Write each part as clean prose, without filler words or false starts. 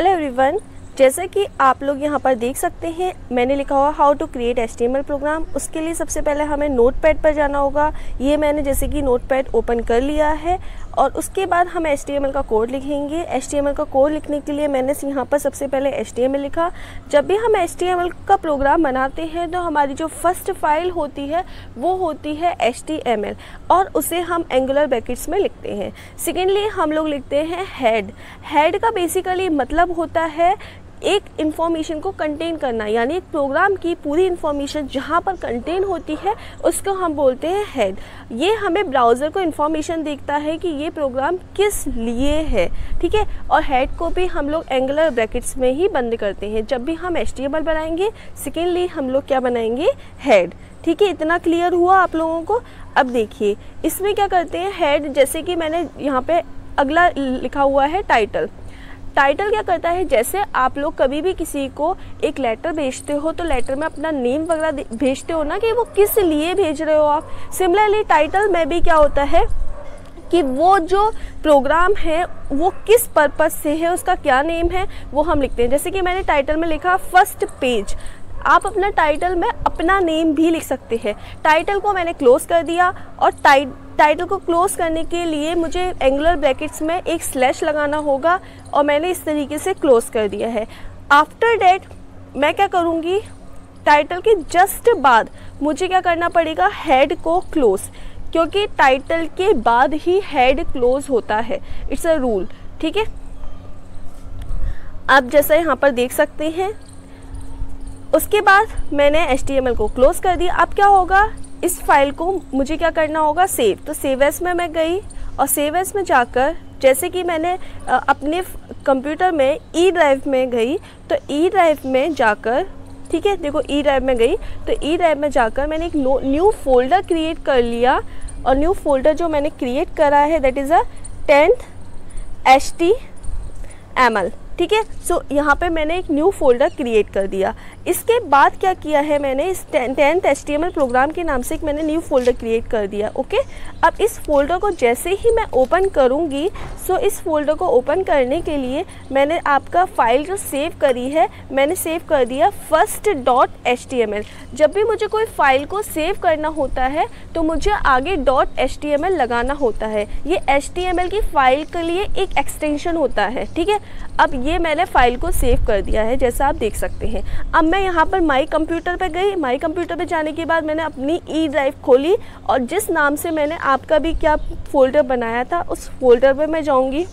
Hello everyone, जैसे कि आप लोग यहाँ पर देख सकते हैं मैंने लिखा हुआ how to create HTML program. उसके लिए सबसे पहले हमें नोटपैड पर जाना होगा। ये मैंने जैसे कि नोटपैड ओपन कर लिया है और उसके बाद हम HTML का कोड लिखेंगे। HTML का कोड लिखने के लिए मैंने यहाँ पर सबसे पहले HTML लिखा। जब भी हम HTML का प्रोग्राम बनाते हैं तो हमारी जो फर्स्ट फाइल होती है वो होती है HTML और उसे हम एंगुलर ब्रैकेट्स में लिखते हैं। सेकेंडली हम लोग लिखते हैं हेड। हेड का बेसिकली मतलब होता है एक इन्फॉर्मेशन को कंटेन करना, यानी एक प्रोग्राम की पूरी इन्फॉर्मेशन जहाँ पर कंटेन होती है उसको हम बोलते हैं हेड। ये हमें ब्राउज़र को इन्फॉर्मेशन देता है कि ये प्रोग्राम किस लिए है, ठीक है। और हेड को भी हम लोग एंगुलर ब्रैकेट्स में ही बंद करते हैं जब भी हम HTML बनाएंगे। सेकेंडली हम लोग क्या बनाएंगे, हेड, ठीक है। इतना क्लियर हुआ आप लोगों को। अब देखिए इसमें क्या करते हैं, हेड जैसे कि मैंने यहाँ पर अगला लिखा हुआ है टाइटल। टाइटल क्या करता है, जैसे आप लोग कभी भी किसी को एक लेटर भेजते हो तो लेटर में अपना नेम वगैरह भेजते हो ना, कि वो किस लिए भेज रहे हो आप। सिमिलरली टाइटल में भी क्या होता है कि वो जो प्रोग्राम है वो किस पर्पस से है, उसका क्या नेम है, वो हम लिखते हैं। जैसे कि मैंने टाइटल में लिखा फर्स्ट पेज। आप अपना टाइटल में अपना नेम भी लिख सकते हैं। टाइटल को मैंने क्लोज कर दिया और टाइटल को क्लोज करने के लिए मुझे एंगुलर ब्रैकेट्स में एक स्लैश लगाना होगा और मैंने इस तरीके से क्लोज कर दिया है। आफ्टर दैट मैं क्या करूँगी, टाइटल के जस्ट बाद मुझे क्या करना पड़ेगा, हेड को क्लोज, क्योंकि टाइटल के बाद ही हेड क्लोज होता है। इट्स अ रूल, ठीक है। आप जैसा यहाँ पर देख सकते हैं। उसके बाद मैंने HTML को क्लोज कर दिया। अब क्या होगा, इस फाइल को मुझे क्या करना होगा, सेव। तो सेव एज में मैं गई और सेव एज में जाकर जैसे कि मैंने अपने कंप्यूटर में ई ड्राइव में गई, तो ई ड्राइव में जाकर, ठीक है, देखो ई ड्राइव में गई तो ई ड्राइव में जाकर मैंने एक न्यू फोल्डर क्रिएट कर लिया। और न्यू फोल्डर जो मैंने क्रिएट करा है that is a 10th HTML, ठीक है। सो यहाँ पे मैंने एक न्यू फोल्डर क्रिएट कर दिया। इसके बाद क्या किया है मैंने, इस 10th HTML प्रोग्राम के नाम से एक मैंने न्यू फोल्डर क्रिएट कर दिया। ओके, अब इस फोल्डर को जैसे ही मैं ओपन करूँगी, सो इस फोल्डर को ओपन करने के लिए मैंने आपका फाइल जो सेव करी है मैंने सेव कर दिया first.html। जब भी मुझे कोई फाइल को सेव करना होता है तो मुझे आगे .html लगाना होता है। ये HTML की फाइल के लिए एक एक्सटेंशन होता है, ठीक है। अब ये मैंने फाइल को सेव कर दिया है जैसा आप देख सकते हैं। अब मैं यहाँ पर माई कंप्यूटर पे गई। माई कंप्यूटर पे जाने के बाद मैंने अपनी ई ड्राइव खोली और जिस नाम से मैंने आपका भी क्या फोल्डर बनाया था उस फोल्डर पे मैं जाऊँगी।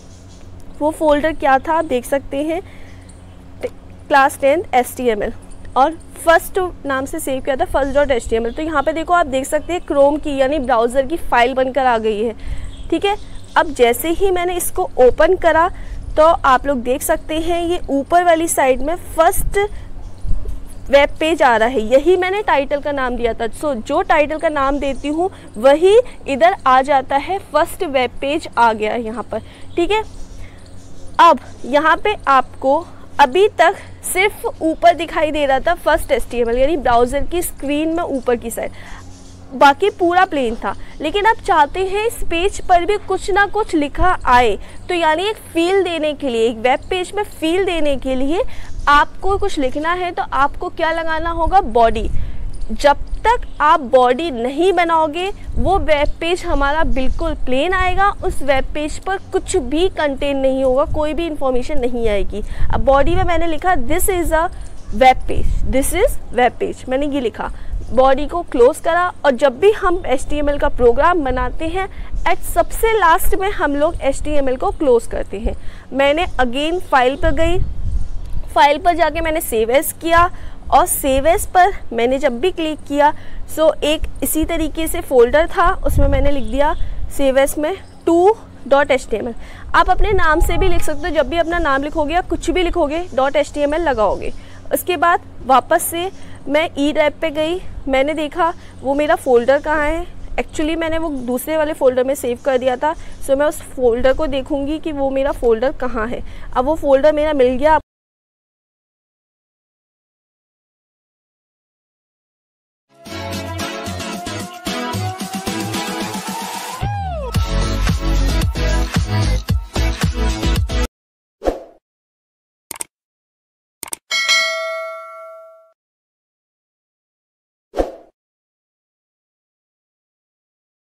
वो फोल्डर क्या था आप देख सकते हैं, क्लास 10th HTML और फर्स्ट नाम से सेव किया था first.html। तो यहाँ पर देखो आप देख सकते हैं क्रोम की यानी ब्राउज़र की फाइल बनकर आ गई है, ठीक है। अब जैसे ही मैंने इसको ओपन करा तो आप लोग देख सकते हैं ये ऊपर वाली साइड में फर्स्ट वेब पेज आ रहा है। यही मैंने टाइटल का नाम दिया था। सो जो टाइटल का नाम देती हूँ वही इधर आ जाता है, फर्स्ट वेब पेज आ गया यहाँ पर, ठीक है। अब यहाँ पे आपको अभी तक सिर्फ ऊपर दिखाई दे रहा था first.html यानी ब्राउज़र की स्क्रीन में ऊपर की साइड, बाकी पूरा प्लेन था। लेकिन आप चाहते हैं इस पेज पर भी कुछ ना कुछ लिखा आए, तो यानी एक फील देने के लिए, एक वेब पेज में फील देने के लिए आपको कुछ लिखना है तो आपको क्या लगाना होगा, बॉडी। जब तक आप बॉडी नहीं बनाओगे वो वेब पेज हमारा बिल्कुल प्लेन आएगा। उस वेब पेज पर कुछ भी कंटेन नहीं होगा, कोई भी इंफॉर्मेशन नहीं आएगी। अब बॉडी में मैंने लिखा this is a web page, this is web page, मैंने ये लिखा। बॉडी को क्लोज करा और जब भी हम HTML का प्रोग्राम बनाते हैं एट सबसे लास्ट में हम लोग HTML को क्लोज करते हैं। मैंने अगेन फाइल पर गई, फाइल पर जाके मैंने सेव एज किया और सेव एज पर मैंने जब भी क्लिक किया सो एक इसी तरीके से फोल्डर था उसमें मैंने लिख दिया सेव एज में 2.html। आप अपने नाम से भी लिख सकते हो, जब भी अपना नाम लिखोगे या कुछ भी लिखोगे .html लगाओगे। उसके बाद वापस से मैं ई ड्राइव पे गई, मैंने देखा वो मेरा फ़ोल्डर कहाँ है। एक्चुअली मैंने वो दूसरे वाले फ़ोल्डर में सेव कर दिया था, सो मैं उस फोल्डर को देखूंगी कि वो मेरा फ़ोल्डर कहाँ है। अब वो फ़ोल्डर मेरा मिल गया।